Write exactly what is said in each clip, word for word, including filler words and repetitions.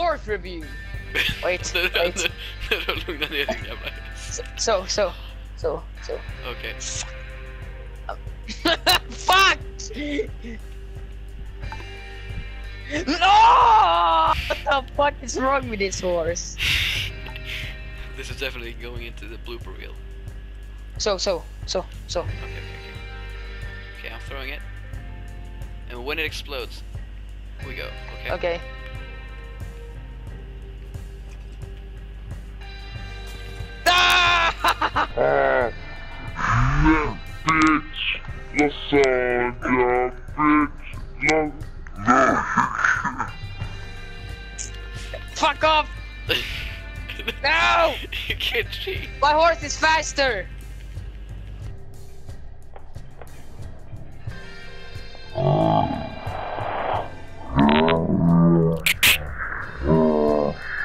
Fourth review. Wait, no, no, wait. No, no, no, no, no, no, no. So, so, so, so. Okay. Um, fuck! No! What the fuck is wrong with this horse? This is definitely going into the blooper reel. So, so, so, so. Okay, okay, okay. Okay, I'm throwing it. And when it explodes, we go. Okay. Okay. Ah, yeah, bitch, lasagna, bitch, no, no. Fuck off! No! You can't cheat. My horse is faster.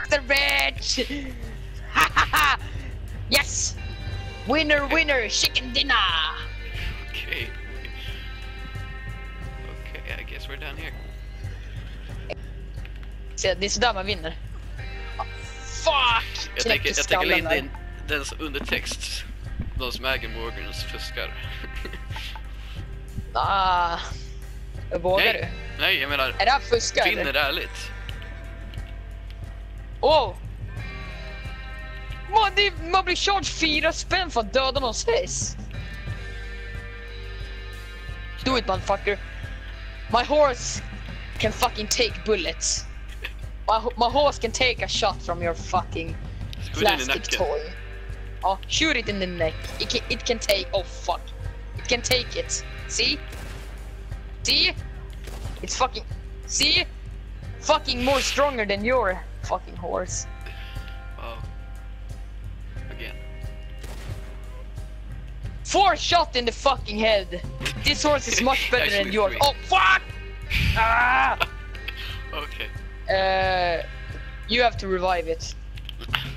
The bitch! Yes! Winner, winner, chicken dinner! Okay. Okay, I guess we're down here. Så det är sådär man vinner. Oh, fuck! Jag tänker, jag tänker lägga in din, dens undertext. De som äger Morgans fuskar. Ah, vågar du? Nej, jag menar... Är det här fuskar? Vinner ärligt. Åh! Oh. Man, det, man blir charged fyra spänn för att döda någons face. Do it, motherfucker. My horse can fucking take bullets. My, my horse can take a shot from your fucking plastic toy. Oh, shoot it in the neck. It can, it can take... Oh, fuck. It can take it. See? See? It's fucking... See? Fucking more stronger than your fucking horse. Four shot in the fucking head. This horse is much better than yours. Three. Oh fuck! Ah! Okay. Uh, you have to revive it. Okay.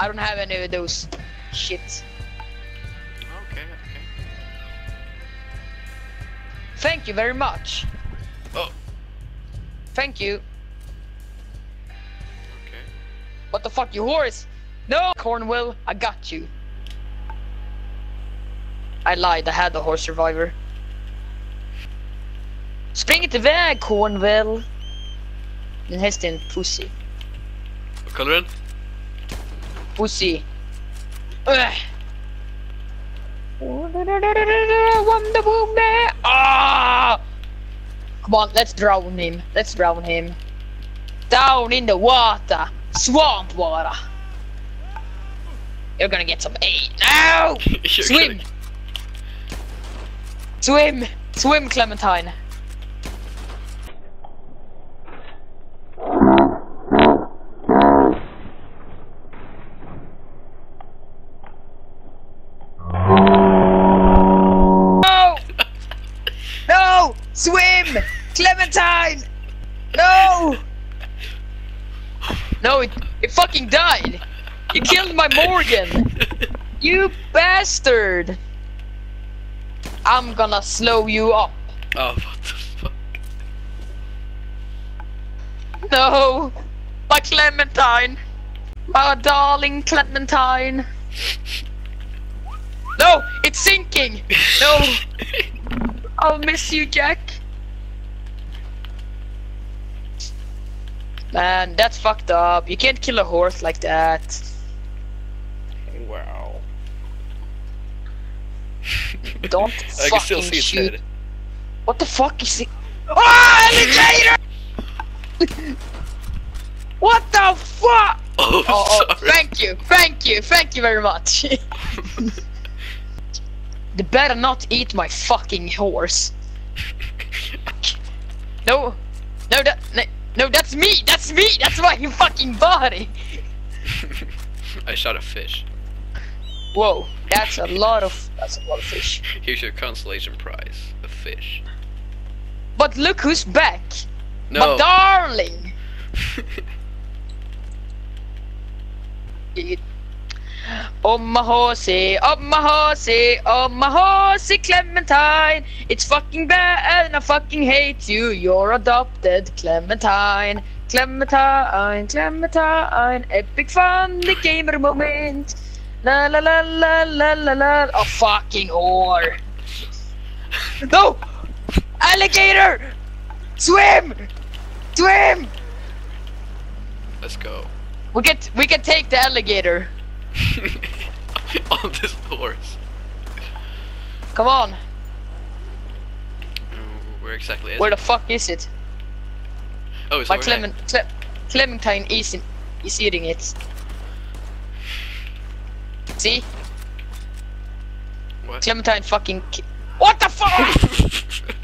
I don't have any of those shit. Okay. Okay. Thank you very much. Oh. Thank you. Okay. What the fuck, you horse? No, Cornwell, I got you. I lied, I had the horse survivor. Spring it iväg, Cornwell! Din häst är en pussy. Vad kallar du den? Pussy. Ugh. Wonder Woman! Ah! Come on, let's drown him. Let's drown him. Down in the water! Swamp water! You're gonna get some aid. No! Swim! Gonna... Swim! Swim, Clementine! No! No! Swim! Clementine! No! No, it, it fucking died! You killed my Morgan! You bastard! I'm gonna slow you up. Oh, what the fuck? No, my Clementine, my darling Clementine. No, it's sinking. No, I'll miss you, Jack. Man, that's fucked up. You can't kill a horse like that. Wow. Don't I fucking still see shoot. What the fuck is it? Oh, alligator! What the fuck? Oh, oh, oh, thank you, thank you, thank you very much. They better not eat my fucking horse. No, no, that, no, no, that's me, that's me, that's my fucking body. I shot a fish. Whoa, that's a lot of that's a lot of fish. Here's your consolation prize, a fish. But look who's back! No, my darling. Oh my horsey, oh my horsey, oh my horsey Clementine. It's fucking bad and I fucking hate you. You're adopted, Clementine. Klem het haar aan, klem het haar aan. Heb ik van de gamermoment. La la la la la la la. Oh fucking whore. No! Alligator! Swim! Swim! Let's go. We can, we can take the alligator. On this horse. Come on. Where exactly is Where it? the fuck is it? Oh, it's My Clement, Cle Clementine is, in, is eating it. See? What? Clementine fucking... Ki what the fuck?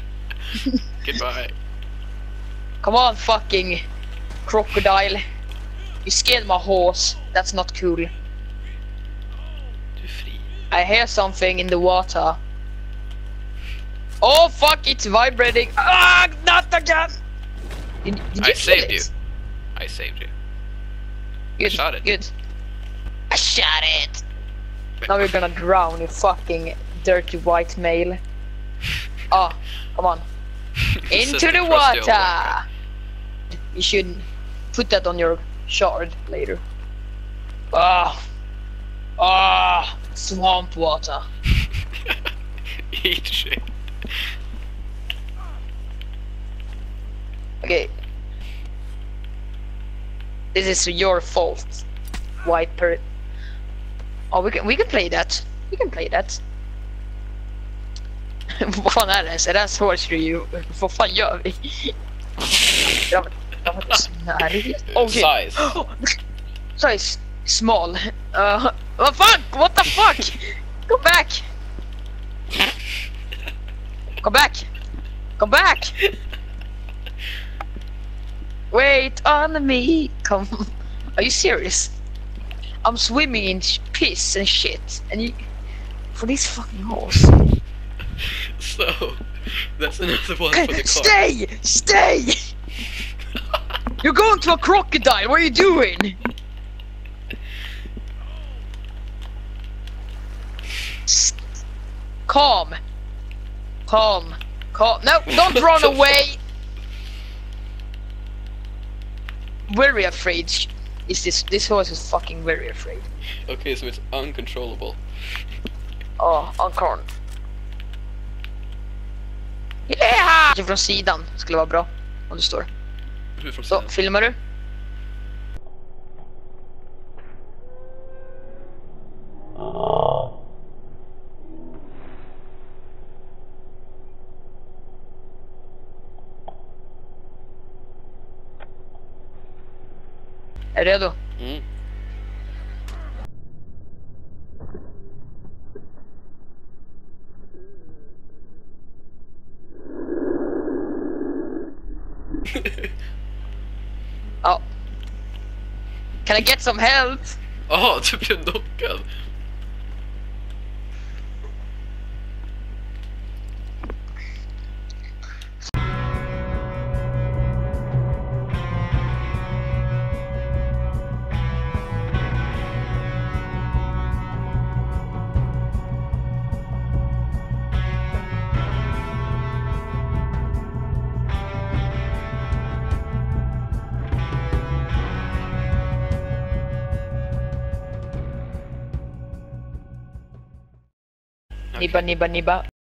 Goodbye. Come on, fucking crocodile. You scared my horse. That's not cool. I hear something in the water. Oh fuck, it's vibrating. Ah, not again! Did, did I saved you. I saved you. Good, I shot it. Good. I shot it! Now we're gonna drown, you fucking dirty white male. Oh, come on. Into the water! You should put that on your shard later. Ah! Oh. Ah! Oh. Swamp water. Eat shit. Okay. This is your fault, white per. Oh, we can we can play that. We can play that. Vad fan är det? Så där svårt ju. Vad fan gör vi? Jag var snarare. Okay. Size. Size. Small. Uh, oh fuck! What the fuck? Go back! Come back! Come back! Wait on me! Come on. Are you serious? I'm swimming in piss and shit, and you for this fucking horse. So that's another one for the Stay! Car. Stay! You're going to a crocodile. What are you doing? Calm, calm, calm. No, don't run away. Very afraid. Is this this horse is fucking very afraid? Okay, so it's uncontrollable. Oh, uncorn. Yeah! Från sidan skulle vara bra om du står. Så filmar du? Är du redo? Mm. Oh. Can I get some help? Jaha, du blev knockad. Nibba, nibba, nibba.